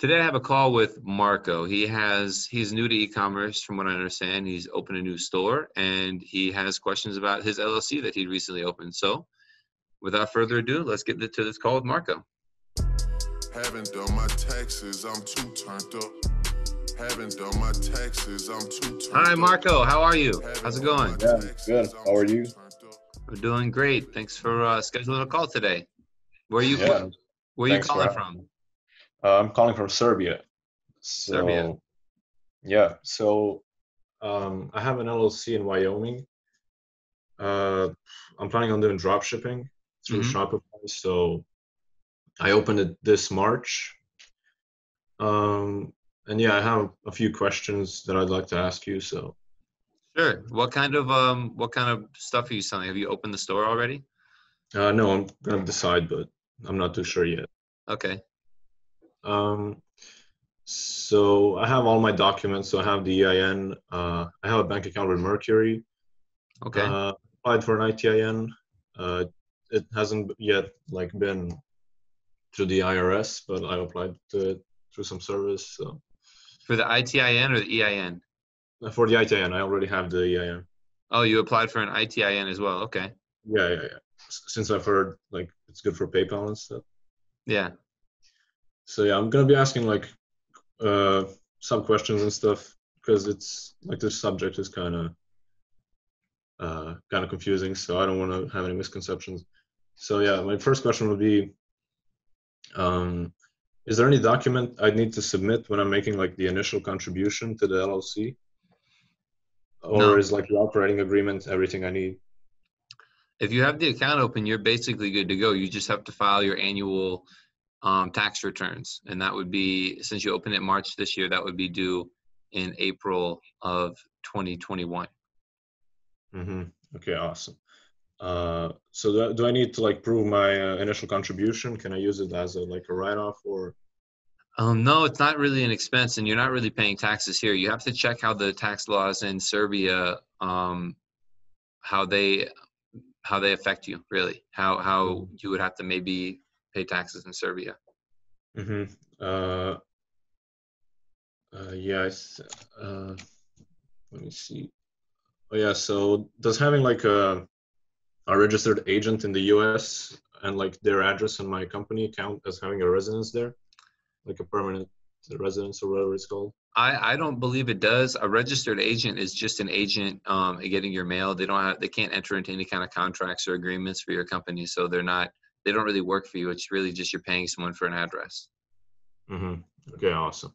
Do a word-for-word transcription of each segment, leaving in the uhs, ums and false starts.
Today I have a call with Marco. He has, he's new to e-commerce from what I understand. He's opened a new store and he has questions about his L L C that he recently opened. So without further ado, let's get to this call with Marco. Haven't done my taxes, I'm too turned up. Haven't done my taxes, I'm too turned up. Hi Marco, how are you? How's it going? Yeah, good, how are you? We're doing great. Thanks for uh, scheduling a call today. Where are you, yeah. where are you calling from? Uh, I'm calling from Serbia. So, Serbia. Yeah. So um, I have an L L C in Wyoming. Uh, I'm planning on doing drop shipping through mm-hmm. Shopify. So I opened it this March. Um, and yeah, I have a few questions that I'd like to ask you. So. Sure. What kind of um, what kind of stuff are you selling? Have you opened the store already? Uh, no, I'm gonna decide, but I'm not too sure yet. Okay. Um, so I have all my documents. So I have the E I N. Uh, I have a bank account with Mercury. Okay. Uh, applied for an I T I N. Uh, it hasn't yet like been through the I R S, but I applied to it through some service. So. For the I T I N or the E I N? For the I T I N, I already have the E I N. Oh, you applied for an I T I N as well? Okay. Yeah, yeah, yeah. Since I've heard like it's good for PayPal and stuff. Yeah. So yeah, I'm gonna be asking like uh, some questions and stuff because it's like this subject is kind of uh, kind of confusing. So I don't want to have any misconceptions. So yeah, my first question would be: um, is there any document I need to submit when I'm making like the initial contribution to the L L C, or no. Is like the operating agreement everything I need? If you have the account open, you're basically good to go. You just have to file your annual. Um, tax returns, and that would be, since you opened it March this year, that would be due in April of twenty twenty-one. Mm-hmm. Okay, awesome. Uh, so do, do I need to like prove my uh, initial contribution? Can I use it as a, like a write-off or? Um, no, it's not really an expense, and you're not really paying taxes here. You have to check how the tax laws in Serbia, um, how they how they affect you, really. How how you would have to maybe pay taxes in Serbia. Mm-hmm. Uh, uh, yes. Uh, let me see. Oh yeah. So does having like a, a registered agent in the U S and like their address on my company count as having a residence there? Like a permanent residence or whatever it's called? I, I don't believe it does. A registered agent is just an agent um, getting your mail. They don't have, they can't enter into any kind of contracts or agreements for your company. So they're not, they don't really work for you. It's really just you're paying someone for an address. Mm-hmm. Okay, awesome.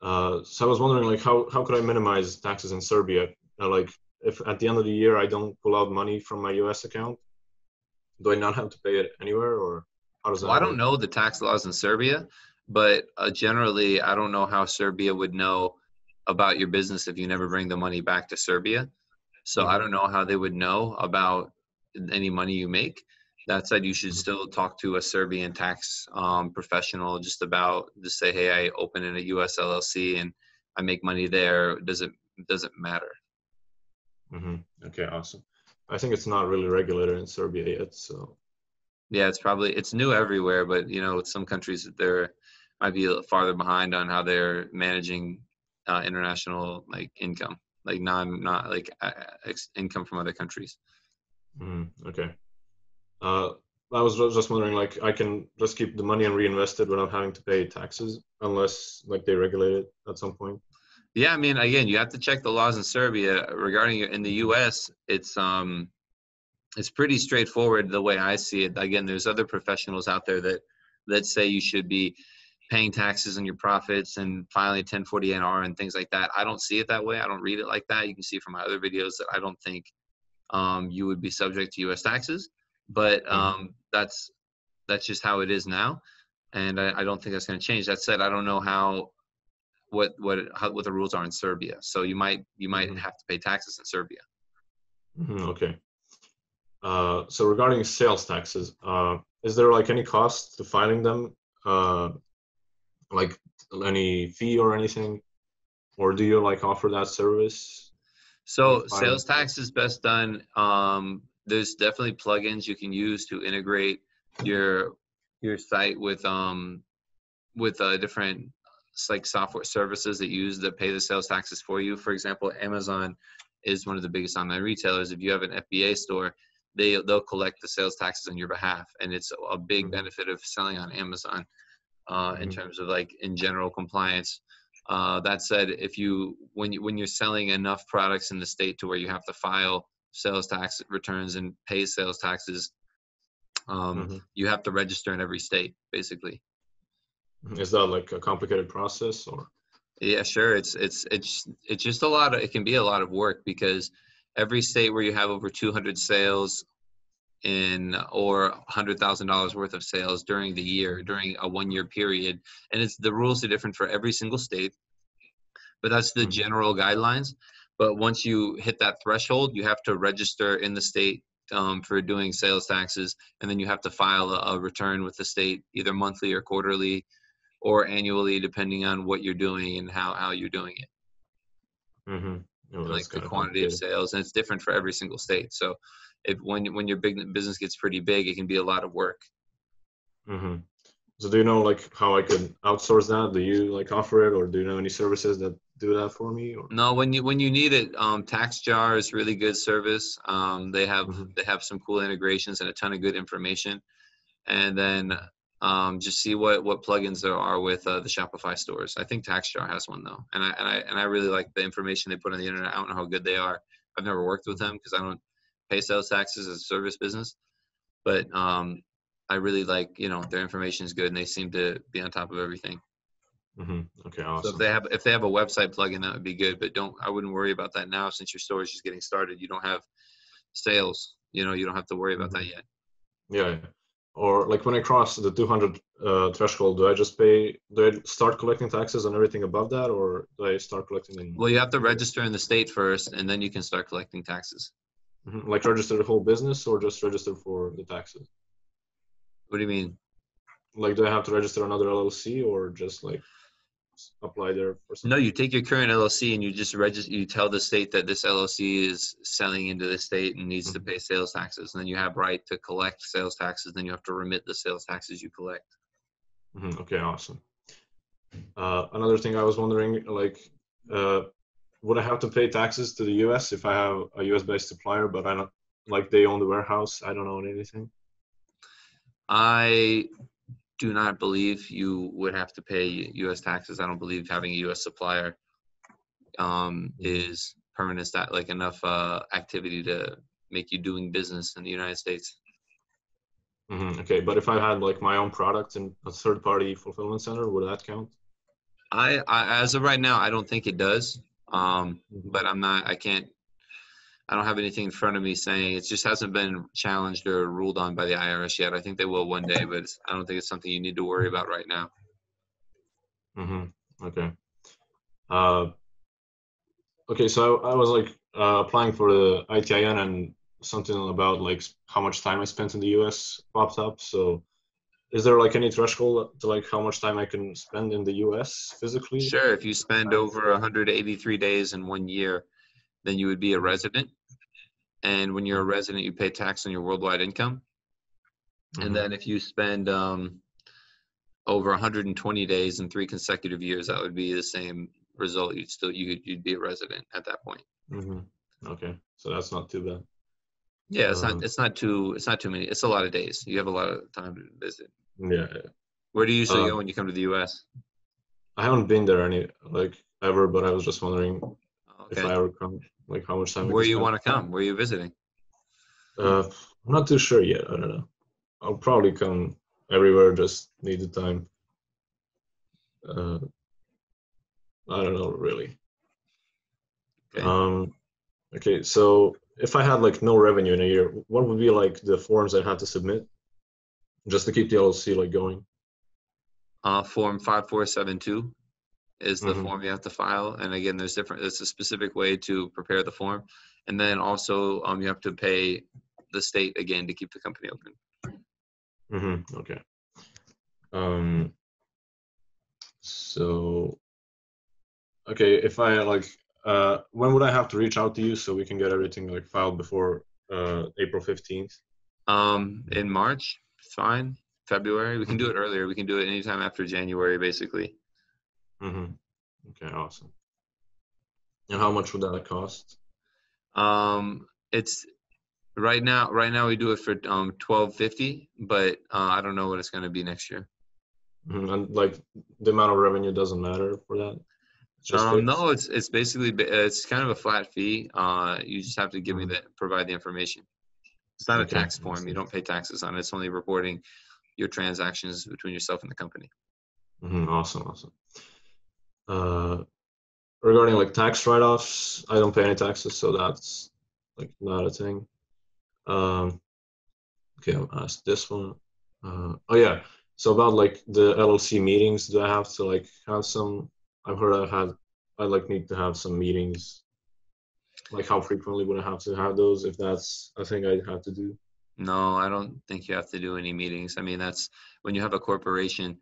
Uh, so I was wondering, like, how, how could I minimize taxes in Serbia? Uh, like, if at the end of the year I don't pull out money from my U S account, do I not have to pay it anywhere, or how does that well, work? I don't know the tax laws in Serbia, but uh, generally I don't know how Serbia would know about your business if you never bring the money back to Serbia. So mm-hmm. I don't know how they would know about any money you make. That said, you should still talk to a Serbian tax um, professional just about, just say, hey, I open in a U S L L C and I make money there. Does it, does it matter? Mm-hmm. Okay, awesome. I think it's not really regulated in Serbia yet, so. Yeah, it's probably, it's new everywhere, but you know, with some countries they're might be a little farther behind on how they're managing uh, international like income, like non, not like uh, income from other countries. Mm, okay. Uh, I was just wondering, like, I can just keep the money and reinvest it without having to pay taxes unless, like, they regulate it at some point? Yeah, I mean, again, you have to check the laws in Serbia regarding in the U S It's, um, it's pretty straightforward the way I see it. Again, there's other professionals out there that, that say you should be paying taxes on your profits and filing ten forty N R and things like that. I don't see it that way. I don't read it like that. You can see from my other videos that I don't think um, you would be subject to U S taxes. But um, that's that's just how it is now, and I, I don't think that's going to change. That said, I don't know how what what how, what the rules are in Serbia. So you might you might have to pay taxes in Serbia. Mm-hmm, okay. Uh, so regarding sales taxes, uh, is there like any cost to filing them, uh, like any fee or anything, or do you like offer that service? So sales tax is best done. Um, There's definitely plugins you can use to integrate your your site with um with uh, different like software services that use that pay the sales taxes for you. For example, Amazon is one of the biggest online retailers. If you have an F B A store, they, they'll collect the sales taxes on your behalf. And it's a big benefit of selling on Amazon uh, in terms of like in general compliance. Uh, that said, if you when, you when you're selling enough products in the state to where you have to file sales tax returns and pay sales taxes, um, mm-hmm. you have to register in every state, basically. Is that like a complicated process or? Yeah, sure. It's, it's, it's, it's just a lot of, it can be a lot of work because every state where you have over two hundred sales in, or one hundred thousand dollars worth of sales during the year, during a one year period. And it's, the rules are different for every single state, but that's the mm-hmm. general guidelines. But once you hit that threshold, you have to register in the state um, for doing sales taxes. And then you have to file a, a return with the state, either monthly or quarterly or annually, depending on what you're doing and how, how you're doing it. Mm-hmm. Oh, like the quantity of sales, and it's different for every single state. So if when, when your big business gets pretty big, it can be a lot of work. Mm-hmm. So do you know like how I could outsource that? Do you like offer it, or do you know any services that do that for me? Or? No, when you when you need it, um, TaxJar is really good service. Um, they have mm-hmm. they have some cool integrations and a ton of good information. And then um, just see what what plugins there are with uh, the Shopify stores. I think TaxJar has one though, and I and I and I really like the information they put on the internet. I don't know how good they are. I've never worked with them because I don't pay sales taxes as a service business, but um, I really like, you know, their information is good and they seem to be on top of everything. Mm-hmm. Okay, awesome. So if they have if they have a website plugin, that would be good, but don't I wouldn't worry about that now since your store is just getting started. You don't have sales, you know, you don't have to worry about mm-hmm. that yet. Yeah, or like when I cross the two hundred uh, threshold, do I just pay? Do I start collecting taxes on everything above that, or do I start collecting? In- well, you have to register in the state first, and then you can start collecting taxes. Mm-hmm. Like register the whole business, or just register for the taxes. What do you mean? Like, do I have to register another L L C or just like apply there for something? No, you take your current L L C and you just register, you tell the state that this L L C is selling into the state and needs mm-hmm. to pay sales taxes. And then you have right to collect sales taxes. Then you have to remit the sales taxes you collect. Mm-hmm. Okay, awesome. Uh, another thing I was wondering, like, uh, would I have to pay taxes to the U S if I have a U S based supplier, but I don't like they own the warehouse. I don't own anything. I do not believe you would have to pay U S taxes. I don't believe having a U S supplier um, is permanent, that like enough uh, activity to make you doing business in the United States. Mm-hmm. Okay, but if I had like my own product in a third-party fulfillment center, would that count? I, I as of right now, I don't think it does. Um, mm-hmm. But I'm not. I can't. I don't have anything in front of me saying it just hasn't been challenged or ruled on by the I R S yet. I think they will one day, but it's, I don't think it's something you need to worry about right now. Mm-hmm. Okay. Uh, okay. So I was like uh, applying for the I T I N and something about like how much time I spent in the U S popped up. So is there like any threshold to like how much time I can spend in the U S physically? Sure. If you spend over one hundred eighty-three days in one year, then you would be a resident. And when you're a resident, you pay tax on your worldwide income. Mm-hmm. And then if you spend um, over one hundred twenty days in three consecutive years, that would be the same result. You'd still, you'd, you'd be a resident at that point. Mm-hmm. Okay. So that's not too bad. Yeah. It's um, not, it's not too, it's not too many. It's a lot of days. You have a lot of time to visit. Yeah. Where do you usually uh, go when you come to the U S? I haven't been there any, like ever, but I was just wondering, okay, if I ever come, like how much time. Where you want to come? Where are you visiting? Uh, I'm not too sure yet. I don't know. I'll probably come everywhere. Just need the time. Uh, I don't know really. Okay. Um, okay. So if I had like no revenue in a year, what would be like the forms I had to submit just to keep the L L C like going? Uh, form five four seven two. Is the mm-hmm. form you have to file. And again, there's different, it's a specific way to prepare the form. And then also um, you have to pay the state again to keep the company open. Mm-hmm. Okay. Um, so, okay. If I like, uh, when would I have to reach out to you so we can get everything like filed before uh, April fifteenth? Um, in March, fine. February, we can do it earlier. We can do it anytime after January, basically. Mm-hmm. Okay, awesome. And how much would that cost? Um, it's right now. Right now we do it for um twelve fifty, but uh, I don't know what it's going to be next year. Mm-hmm. And like the amount of revenue doesn't matter for that. It's just um, no, it's it's basically it's kind of a flat fee. Uh, you just have to give mm-hmm. me the provide the information. It's not okay. a tax form. You don't pay taxes on it. It's only reporting your transactions between yourself and the company. Mm-hmm. Awesome, awesome. Uh, regarding like tax write-offs, I don't pay any taxes, so that's like not a thing. Um, okay, I'll ask this one. Uh, oh yeah, so about like the L L C meetings, do I have to like have some? I've heard I had I like need to have some meetings. Like how frequently would I have to have those? If that's a thing I'd have to do. No, I don't think you have to do any meetings. I mean, that's when you have a corporation.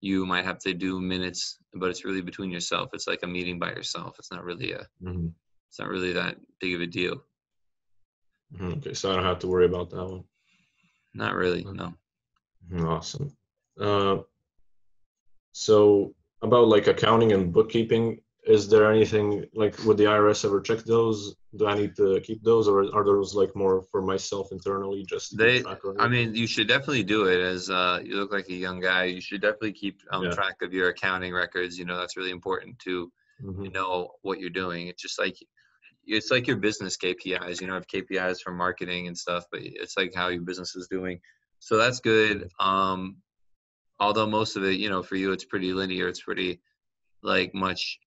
You might have to do minutes, but it's really between yourself. It's like a meeting by yourself. It's not really a, mm-hmm. it's not really that big of a deal. Mm-hmm. Okay, so I don't have to worry about that one. Not really, no. Awesome. Uh, so about like accounting and bookkeeping, is there anything like would the I R S ever check those? Do I need to keep those, or are those like more for myself internally? Just they. I mean, you should definitely do it. As uh, you look like a young guy, you should definitely keep um, yeah. track of your accounting records. You know, that's really important to mm-hmm. you know what you're doing. It's just like it's like your business K P Is. You know, I have K P Is for marketing and stuff, but it's like how your business is doing. So that's good. Um, although most of it, you know, for you, it's pretty linear. It's pretty like much.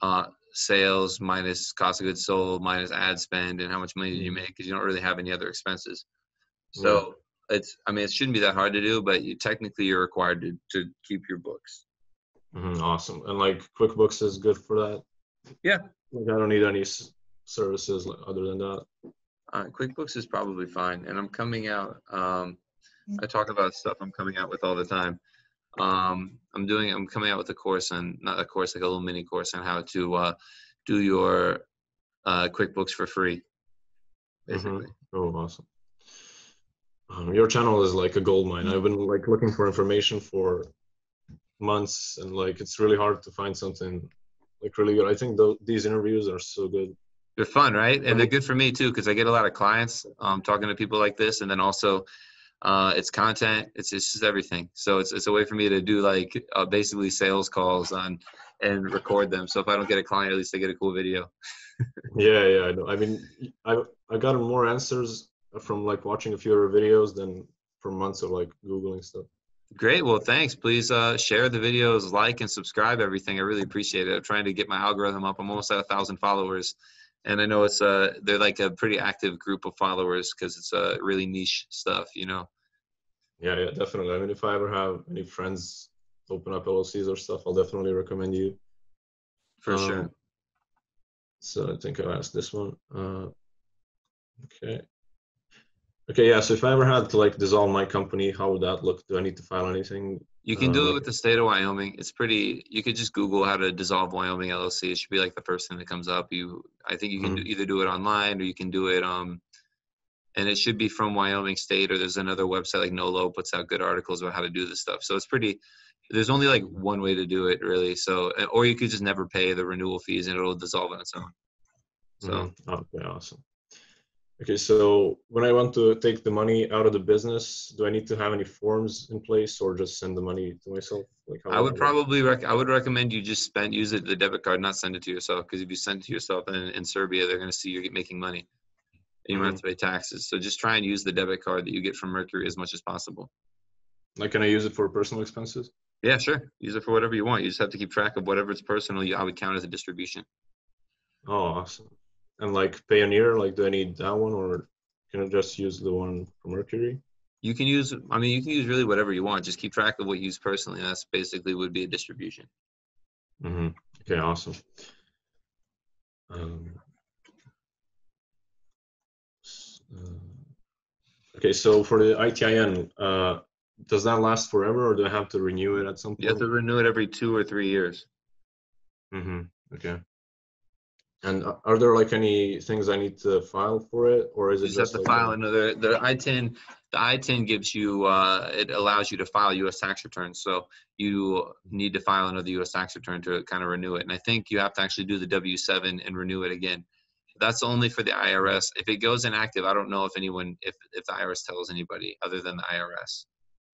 Uh, sales minus cost of goods sold minus ad spend and how much money did you make, because you don't really have any other expenses. So yeah. it's I mean it shouldn't be that hard to do, but you technically you're required to, to keep your books. Mm-hmm, awesome. And like QuickBooks is good for that. Yeah. Like I don't need any s- services like, other than that. Uh, QuickBooks is probably fine, and I'm coming out. Um, I talk about stuff I'm coming out with all the time. Um, I'm doing, I'm coming out with a course on, not a course, like a little mini course on how to, uh, do your, uh, QuickBooks for free. Basically. Mm-hmm. Oh, awesome. Um, your channel is like a goldmine. I've been like looking for information for months, and like, it's really hard to find something like really good. I think th- these interviews are so good. They're fun, right? And they're good for me too. Cause I get a lot of clients, um, talking to people like this, and then also, Uh, it's content. It's, it's just everything. So it's it's a way for me to do like uh, basically sales calls on and record them. So if I don't get a client, at least I get a cool video. yeah, yeah, I know. I mean, I I got more answers from like watching a few of your videos than from months of like Googling stuff. Great. Well, thanks. Please uh, share the videos, like and subscribe. Everything. I really appreciate it. I'm trying to get my algorithm up. I'm almost at a thousand followers. And I know it's a, they're like a pretty active group of followers because it's a really niche stuff, you know? Yeah, yeah, definitely. I mean, if I ever have any friends open up L L Cs or stuff, I'll definitely recommend you. For um, sure. So I think I'll ask this one. Uh, okay. Okay, yeah. So if I ever had to like dissolve my company, how would that look? Do I need to file anything? You can do it with the state of Wyoming. It's pretty, you could just Google how to dissolve Wyoming L L C. It should be like the first thing that comes up. You, I think you can mm-hmm. do, either do it online or you can do it, um, and it should be from Wyoming State, or there's another website like Nolo puts out good articles about how to do this stuff. So it's pretty, there's only like one way to do it really. So, or you could just never pay the renewal fees and it'll dissolve on its own. So, mm-hmm. okay, awesome. Okay, so when I want to take the money out of the business, do I need to have any forms in place, or just send the money to myself? Like, how I would probably rec- I would recommend you just spend use it the debit card, not send it to yourself, because if you send it to yourself in, in Serbia, they're going to see you're making money, and you mm-hmm. don't have to pay taxes. So just try and use the debit card that you get from Mercury as much as possible. Like, can I use it for personal expenses? Yeah, sure. Use it for whatever you want. You just have to keep track of whatever it's personal. You, I would count as a distribution. Oh, awesome. And like Payoneer, like do I need that one, or can I just use the one from Mercury? You can use, I mean, you can use really whatever you want. Just keep track of what you use personally. That's basically would be a distribution. Mm-hmm. Okay, awesome. Um, uh, okay, so for the I T I N, uh, does that last forever, or do I have to renew it at some point? You have to renew it every two or three years. Mm-hmm. Okay. And are there like any things I need to file for it, or is it you just, just have to like file another? The I T I N, the I T I N gives you, uh, it allows you to file U S tax returns. So you need to file another U S tax return to kind of renew it. And I think you have to actually do the W seven and renew it again. That's only for the I R S. If it goes inactive, I don't know if anyone, if if the I R S tells anybody other than the I R S.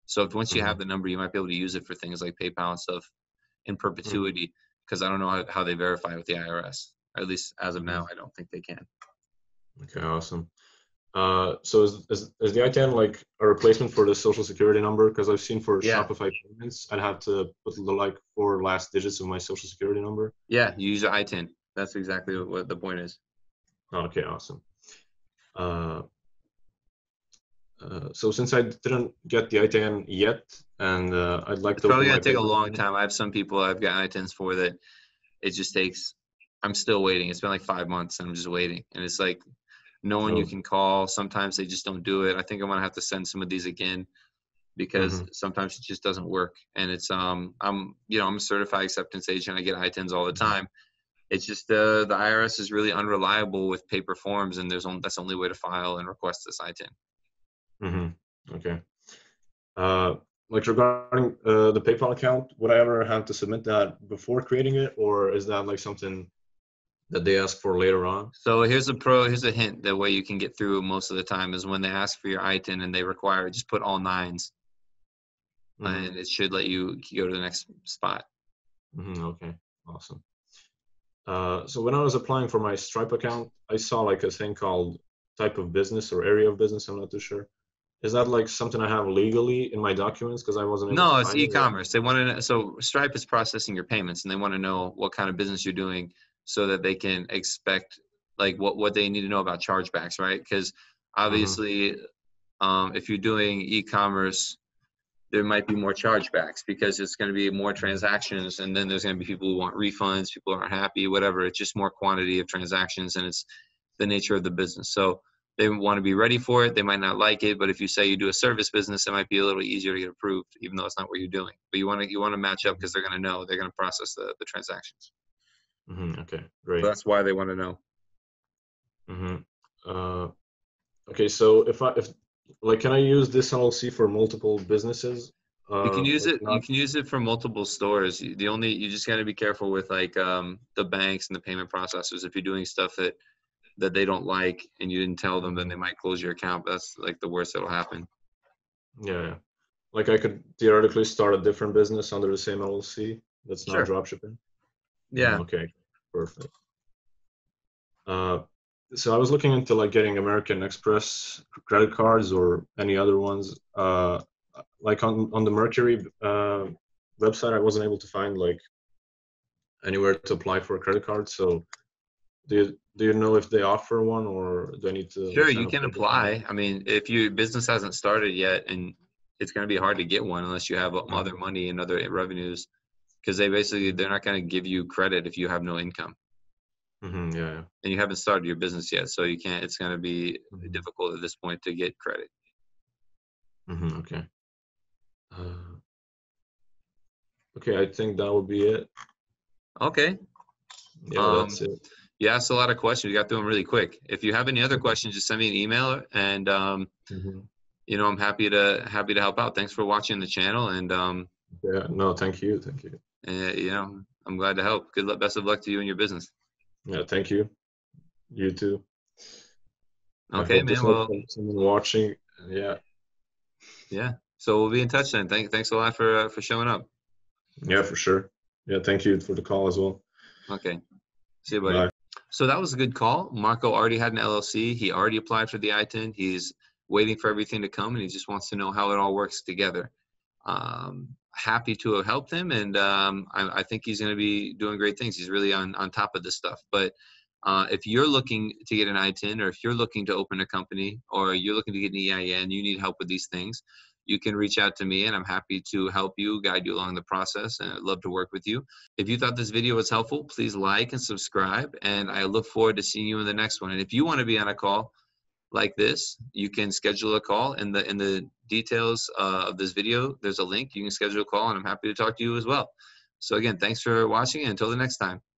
So if, once you have the number, you might be able to use it for things like PayPal and stuff in perpetuity, because I don't know how, how they verify with the I R S. Or at least as of now, I don't think they can. Okay, awesome. Uh, so is, is, is the I T I N like a replacement for the social security number? Because I've seen for yeah. Shopify payments, I'd have to put the like four last digits of my social security number. Yeah, you use the I T I N. That's exactly what the point is. Okay, awesome. Uh, uh, so since I didn't get the I T I N yet, and uh, I'd like it's to- It's probably gonna take a long time. I have some people I've got I T I Ns for that it just takes, I'm still waiting. It's been like five months and I'm just waiting. And it's like, no one you can call. Sometimes they just don't do it. I think I'm gonna have to send some of these again, because mm-hmm. sometimes it just doesn't work. And it's, um, I'm, you know, I'm a certified acceptance agent. I get I T I Ns all the time. It's just uh, the I R S is really unreliable with paper forms, and there's only, that's the only way to file and request this I T I N. Mm-hmm. Okay. Uh, like regarding uh, the PayPal account, would I ever have to submit that before creating it, or is that like something that they ask for later on? So here's a pro, here's a hint. The way you can get through most of the time is when they ask for your I T I N and they require it, just put all nines, mm-hmm. and it should let you go to the next spot. Mm-hmm. Okay. Awesome. Uh, so when I was applying for my Stripe account, I saw like a thing called type of business or area of business. I'm not too sure. Is that like something I have legally in my documents? Because I wasn't. No, it's e-commerce. They want to know, so Stripe is processing your payments, and they want to know what kind of business you're doing, so that they can expect like what what they need to know about chargebacks, right? Because obviously, mm-hmm. um, if you're doing e-commerce, there might be more chargebacks because it's going to be more transactions, and then there's going to be people who want refunds, people aren't happy, whatever. It's just more quantity of transactions, and it's the nature of the business. So they want to be ready for it. They might not like it, but if you say you do a service business, it might be a little easier to get approved, even though it's not what you're doing. But you want to you want to match up because they're going to know, they're going to process the, the transactions. Mm-hmm. Okay, great. So that's why they want to know. Mm-hmm. Uh, okay, so if I if Like, can I use this L L C for multiple businesses? Uh, you can use it. You can use it for multiple stores. The only you just got to be careful with like um, the banks and the payment processors. If you're doing stuff that that they don't like and you didn't tell them, then they might close your account. But that's like the worst that'll happen. Yeah, like I could theoretically start a different business under the same L L C. That's not sure. Dropshipping. Yeah. Okay. Perfect. Uh, So I was looking into like getting American Express credit cards or any other ones. Uh, like on, on the Mercury uh, website, I wasn't able to find like anywhere to apply for a credit card. So do you, do you know if they offer one, or do I need to? Sure, you can apply. One? I mean, if your business hasn't started yet, and it's going to be hard to get one unless you have other money and other revenues, because they basically, they're not going to give you credit if you have no income. Mm-hmm, yeah, yeah. And you haven't started your business yet, so you can't, it's going to be mm-hmm. difficult at this point to get credit. Mm-hmm, okay. Uh, okay, I think that would be it. Okay. Yeah, um, that's it. You asked a lot of questions. You got through them really quick. If you have any other questions, just send me an email, and, um, mm-hmm. you know, I'm happy to happy to help out. Thanks for watching the channel. And um, yeah, no, thank you. Thank you. Uh, you know, I'm glad to help. Good luck. Best of luck to you and your business. Yeah, thank you. You too. Okay, man. Well, someone watching. Yeah. Yeah. So we'll be in touch then. Thank, thanks a lot for uh, for showing up. Yeah, for sure. Yeah, thank you for the call as well. Okay. See you, buddy. Bye. So that was a good call. Marco already had an L L C. He already applied for the I T I N. He's waiting for everything to come, and he just wants to know how it all works together. Um, happy to have helped him, and um, I, I think he's going to be doing great things. He's really on, on top of this stuff. But uh, if you're looking to get an I T I N, or if you're looking to open a company, or you're looking to get an E I N, you need help with these things, you can reach out to me, and I'm happy to help you, guide you along the process, and I'd love to work with you. If you thought this video was helpful, please like and subscribe, and I look forward to seeing you in the next one. And if you want to be on a call like this, you can schedule a call in the in the details uh, of this video. There's a link. You can schedule a call, and I'm happy to talk to you as well. So again, thanks for watching, and until the next time.